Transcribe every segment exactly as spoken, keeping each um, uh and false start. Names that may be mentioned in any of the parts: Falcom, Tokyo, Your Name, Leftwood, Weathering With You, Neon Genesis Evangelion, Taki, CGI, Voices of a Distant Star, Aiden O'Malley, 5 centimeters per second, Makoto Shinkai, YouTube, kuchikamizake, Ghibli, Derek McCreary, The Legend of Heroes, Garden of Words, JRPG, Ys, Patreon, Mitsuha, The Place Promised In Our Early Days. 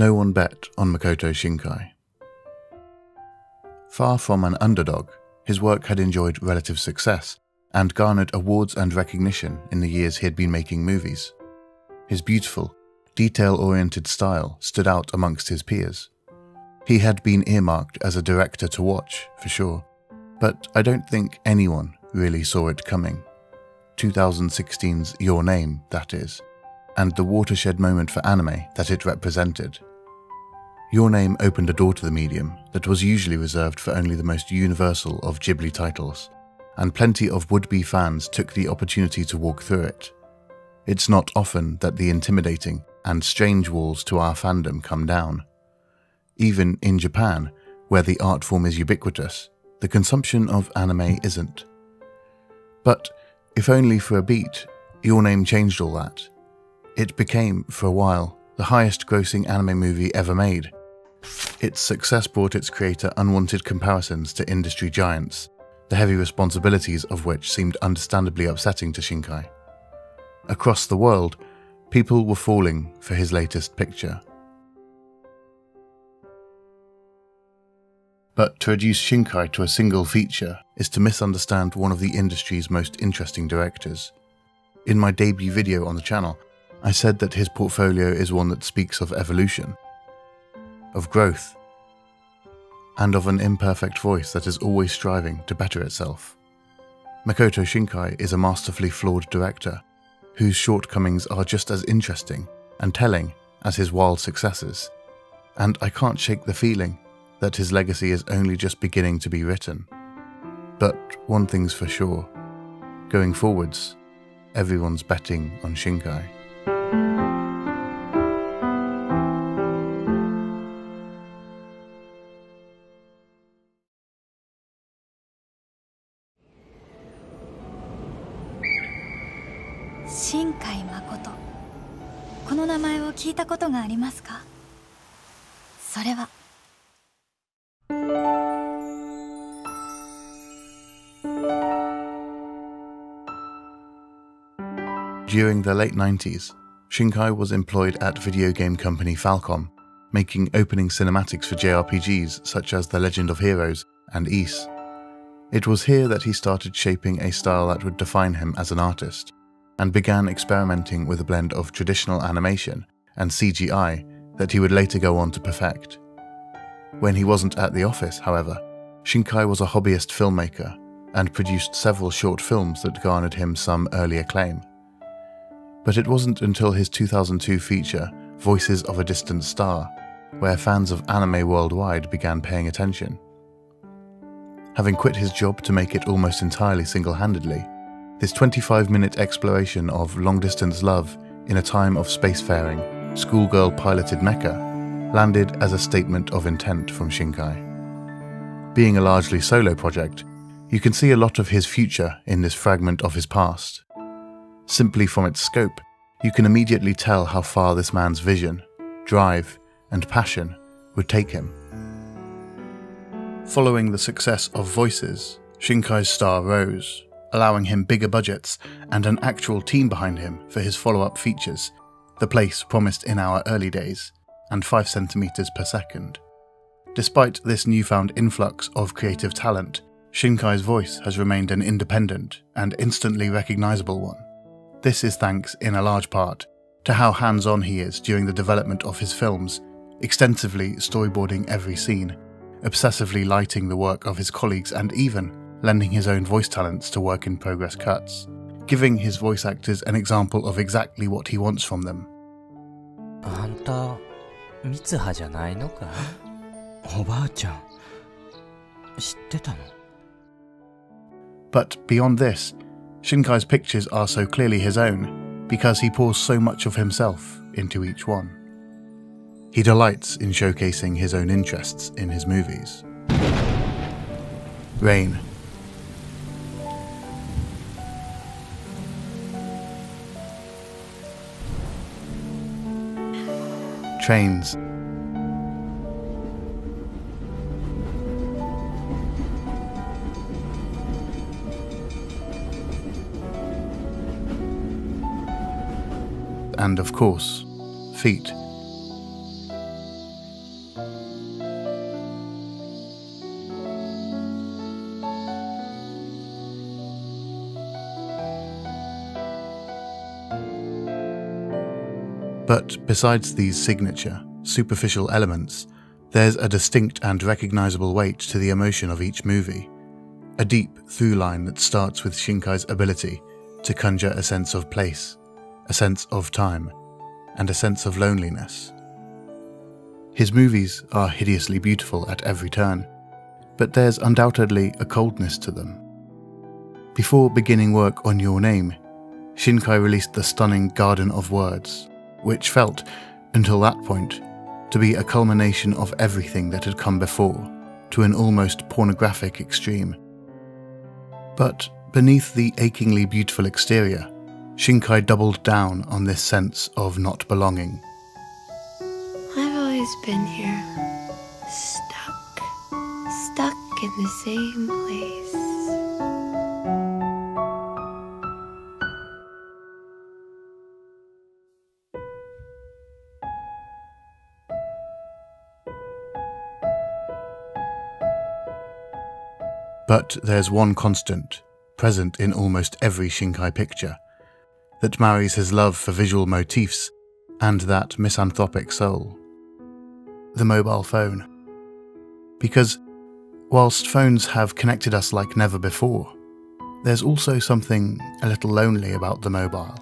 no one bet on Makoto Shinkai. Far from an underdog, his work had enjoyed relative success and garnered awards and recognition in the years he had been making movies. His beautiful, detail-oriented style stood out amongst his peers. He had been earmarked as a director to watch, for sure, but I don't think anyone really saw it coming. twenty sixteen's Your Name, that is, and the watershed moment for anime that it represented. Your Name opened a door to the medium that was usually reserved for only the most universal of Ghibli titles, and plenty of would-be fans took the opportunity to walk through it. It's not often that the intimidating and strange walls to our fandom come down. Even in Japan, where the art form is ubiquitous, the consumption of anime isn't. But if only for a beat, Your Name changed all that. It became, for a while, the highest-grossing anime movie ever made. Its success brought its creator unwanted comparisons to industry giants, the heavy responsibilities of which seemed understandably upsetting to Shinkai. Across the world, people were falling for his latest picture. But to reduce Shinkai to a single feature is to misunderstand one of the industry's most interesting directors. In my debut video on the channel, I said that his portfolio is one that speaks of evolution, of growth, and of an imperfect voice that is always striving to better itself. Makoto Shinkai is a masterfully flawed director, whose shortcomings are just as interesting and telling as his wild successes, and I can't shake the feeling that his legacy is only just beginning to be written. But one thing's for sure, going forwards, everyone's betting on Shinkai. Shinkai Makoto. この名前を聞いたことがありますか？それは During the late nineties, Shinkai was employed at video game company Falcom, making opening cinematics for J R P Gs such as The Legend of Heroes and Ys. It was here that he started shaping a style that would define him as an artist, and began experimenting with a blend of traditional animation and C G I that he would later go on to perfect. When he wasn't at the office, however, Shinkai was a hobbyist filmmaker and produced several short films that garnered him some early acclaim. But it wasn't until his two thousand two feature, Voices of a Distant Star, where fans of anime worldwide began paying attention. Having quit his job to make it almost entirely single-handedly, this twenty-five minute exploration of long-distance love in a time of spacefaring, schoolgirl-piloted mecha, landed as a statement of intent from Shinkai. Being a largely solo project, you can see a lot of his future in this fragment of his past. Simply from its scope, you can immediately tell how far this man's vision, drive, and passion would take him. Following the success of Voices, Shinkai's star rose, allowing him bigger budgets and an actual team behind him for his follow-up features, The Place Promised in Our Early Days, and five centimeters per second. Despite this newfound influx of creative talent, Shinkai's voice has remained an independent and instantly recognizable one. This is thanks, in a large part, to how hands-on he is during the development of his films, extensively storyboarding every scene, obsessively lighting the work of his colleagues and even lending his own voice talents to work-in-progress cuts, giving his voice actors an example of exactly what he wants from them. But beyond this, Shinkai's pictures are so clearly his own because he pours so much of himself into each one. He delights in showcasing his own interests in his movies. Rain. Trains. And of course, feet. But besides these signature, superficial elements, there's a distinct and recognizable weight to the emotion of each movie, a deep through line that starts with Shinkai's ability to conjure a sense of place, a sense of time, and a sense of loneliness. His movies are hideously beautiful at every turn, but there's undoubtedly a coldness to them. Before beginning work on Your Name, Shinkai released the stunning Garden of Words, which felt, until that point, to be a culmination of everything that had come before, to an almost pornographic extreme. But beneath the achingly beautiful exterior, Shinkai doubled down on this sense of not belonging. I've always been here, stuck, stuck in the same place. But there's one constant, present in almost every Shinkai picture, that marries his love for visual motifs and that misanthropic soul. The mobile phone. Because whilst phones have connected us like never before, there's also something a little lonely about the mobile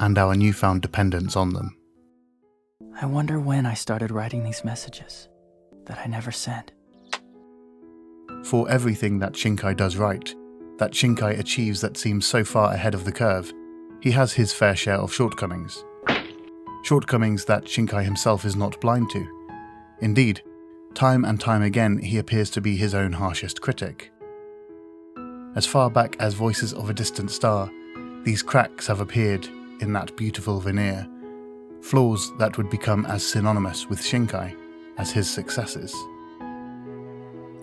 and our newfound dependence on them. I wonder when I started writing these messages that I never sent. For everything that Shinkai does right, that Shinkai achieves that seems so far ahead of the curve, he has his fair share of shortcomings. Shortcomings that Shinkai himself is not blind to. Indeed, time and time again he appears to be his own harshest critic. As far back as Voices of a Distant Star, these cracks have appeared in that beautiful veneer, flaws that would become as synonymous with Shinkai as his successes.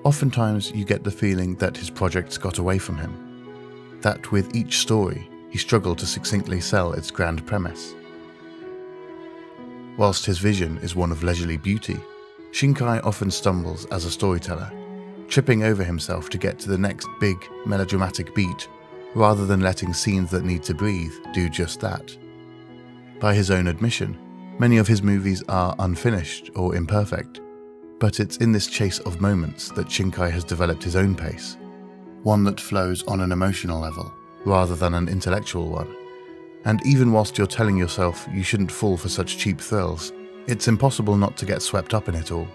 Oftentimes you get the feeling that his projects got away from him, that with each story he struggled to succinctly sell its grand premise. Whilst his vision is one of leisurely beauty, Shinkai often stumbles as a storyteller, tripping over himself to get to the next big melodramatic beat rather than letting scenes that need to breathe do just that. By his own admission, many of his movies are unfinished or imperfect, but it's in this chase of moments that Shinkai has developed his own pace, one that flows on an emotional level rather than an intellectual one. And even whilst you're telling yourself you shouldn't fall for such cheap thrills, it's impossible not to get swept up in it all.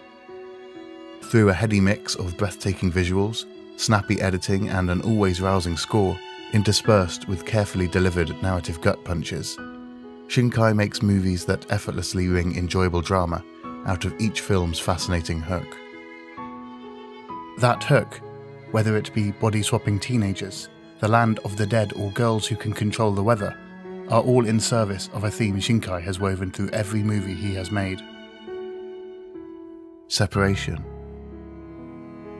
Through a heady mix of breathtaking visuals, snappy editing and an always rousing score, interspersed with carefully delivered narrative gut punches, Shinkai makes movies that effortlessly wring enjoyable drama out of each film's fascinating hook. That hook, whether it be body-swapping teenagers, the land of the dead or girls who can control the weather, are all in service of a theme Shinkai has woven through every movie he has made. Separation.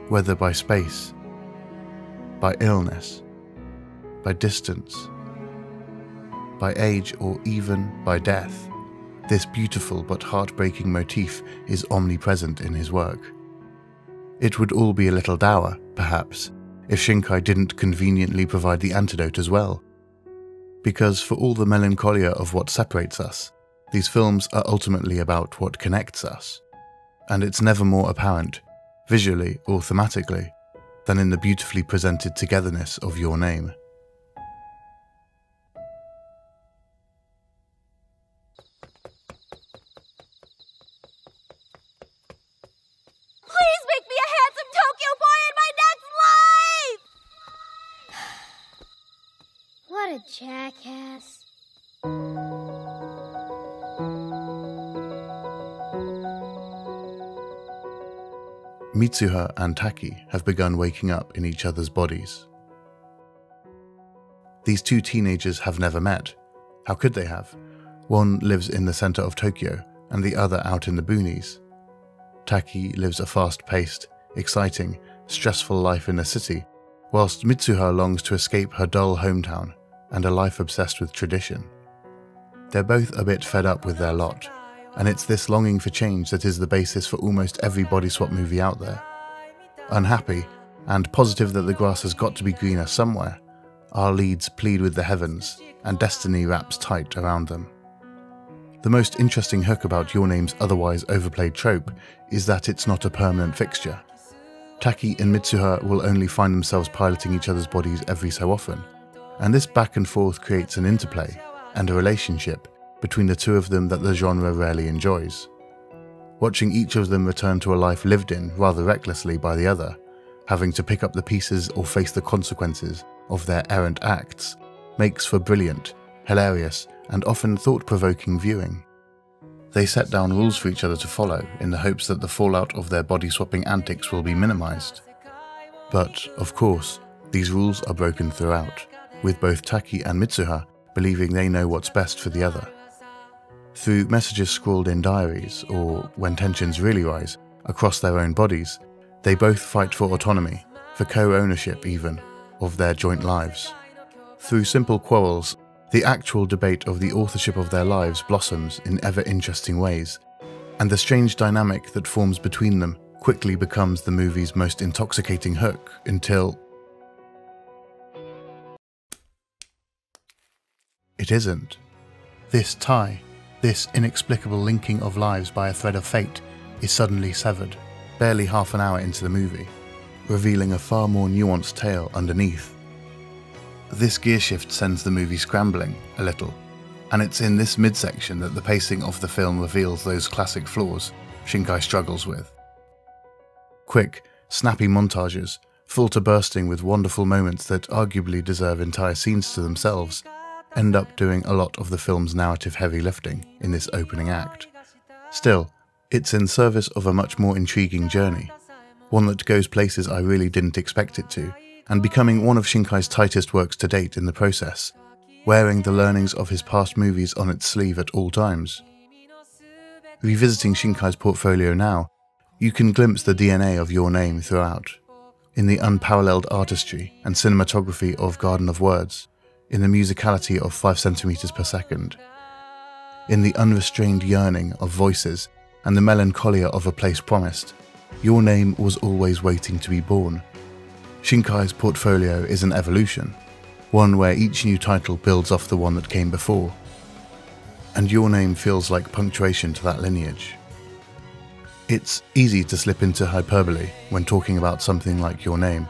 Whether by space, by illness, by distance, by age or even by death, this beautiful but heartbreaking motif is omnipresent in his work. It would all be a little dour, perhaps, if Shinkai didn't conveniently provide the antidote as well. Because for all the melancholia of what separates us, these films are ultimately about what connects us. And it's never more apparent, visually or thematically, than in the beautifully presented togetherness of Your Name. Jackass. Mitsuha and Taki have begun waking up in each other's bodies. These two teenagers have never met. How could they have? One lives in the center of Tokyo and the other out in the boonies. Taki lives a fast-paced, exciting, stressful life in the city, whilst Mitsuha longs to escape her dull hometown and a life obsessed with tradition. They're both a bit fed up with their lot, and it's this longing for change that is the basis for almost every body swap movie out there. Unhappy, and positive that the grass has got to be greener somewhere, our leads plead with the heavens, and destiny wraps tight around them. The most interesting hook about Your Name's otherwise overplayed trope is that it's not a permanent fixture. Taki and Mitsuha will only find themselves piloting each other's bodies every so often, and this back and forth creates an interplay and a relationship between the two of them that the genre rarely enjoys. Watching each of them return to a life lived in rather recklessly by the other, having to pick up the pieces or face the consequences of their errant acts, makes for brilliant, hilarious, and often thought-provoking viewing. They set down rules for each other to follow in the hopes that the fallout of their body-swapping antics will be minimized. But, of course, these rules are broken throughout, with both Taki and Mitsuha believing they know what's best for the other. Through messages scrawled in diaries, or, when tensions really rise, across their own bodies, they both fight for autonomy, for co-ownership even, of their joint lives. Through simple quarrels, the actual debate of the authorship of their lives blossoms in ever-interesting ways, and the strange dynamic that forms between them quickly becomes the movie's most intoxicating hook until… it isn't. This tie, this inexplicable linking of lives by a thread of fate, is suddenly severed, barely half an hour into the movie, revealing a far more nuanced tale underneath. This gear shift sends the movie scrambling a little, and it's in this midsection that the pacing of the film reveals those classic flaws Shinkai struggles with. Quick, snappy montages, full to bursting with wonderful moments that arguably deserve entire scenes to themselves, end up doing a lot of the film's narrative heavy lifting in this opening act. Still, it's in service of a much more intriguing journey, one that goes places I really didn't expect it to, and becoming one of Shinkai's tightest works to date in the process, wearing the learnings of his past movies on its sleeve at all times. Revisiting Shinkai's portfolio now, you can glimpse the D N A of Your Name throughout, in the unparalleled artistry and cinematography of Garden of Words, in the musicality of five centimeters per second, in the unrestrained yearning of Voices and the melancholia of A Place Promised. Your Name was always waiting to be born. Shinkai's portfolio is an evolution, one where each new title builds off the one that came before, and Your Name feels like punctuation to that lineage. It's easy to slip into hyperbole when talking about something like Your Name,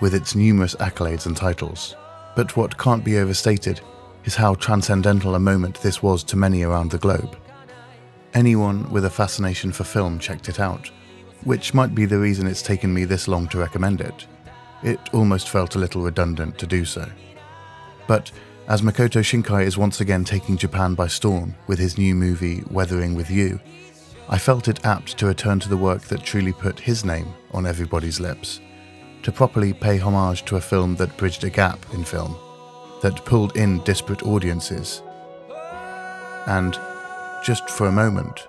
with its numerous accolades and titles, but what can't be overstated is how transcendental a moment this was to many around the globe. Anyone with a fascination for film checked it out, which might be the reason it's taken me this long to recommend it. It almost felt a little redundant to do so. But as Makoto Shinkai is once again taking Japan by storm with his new movie Weathering With You, I felt it apt to return to the work that truly put his name on everybody's lips, to properly pay homage to a film that bridged a gap in film, that pulled in disparate audiences, and, just for a moment,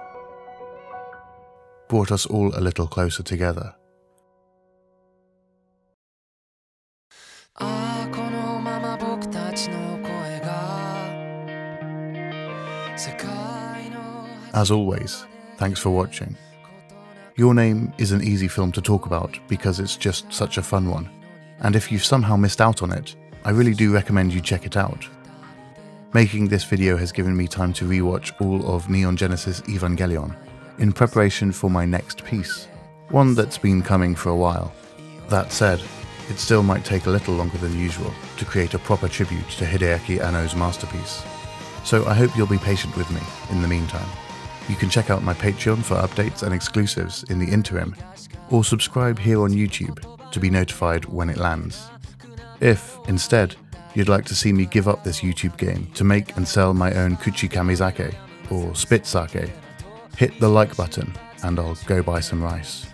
brought us all a little closer together. As always, thanks for watching. Your Name is an easy film to talk about because it's just such a fun one, and if you've somehow missed out on it, I really do recommend you check it out. Making this video has given me time to rewatch all of Neon Genesis Evangelion in preparation for my next piece, one that's been coming for a while. That said, it still might take a little longer than usual to create a proper tribute to Hideaki Anno's masterpiece, so I hope you'll be patient with me in the meantime. You can check out my Patreon for updates and exclusives in the interim, or subscribe here on YouTube to be notified when it lands. If, instead, you'd like to see me give up this YouTube game to make and sell my own kuchikamizake, or spit sake, hit the like button and I'll go buy some rice.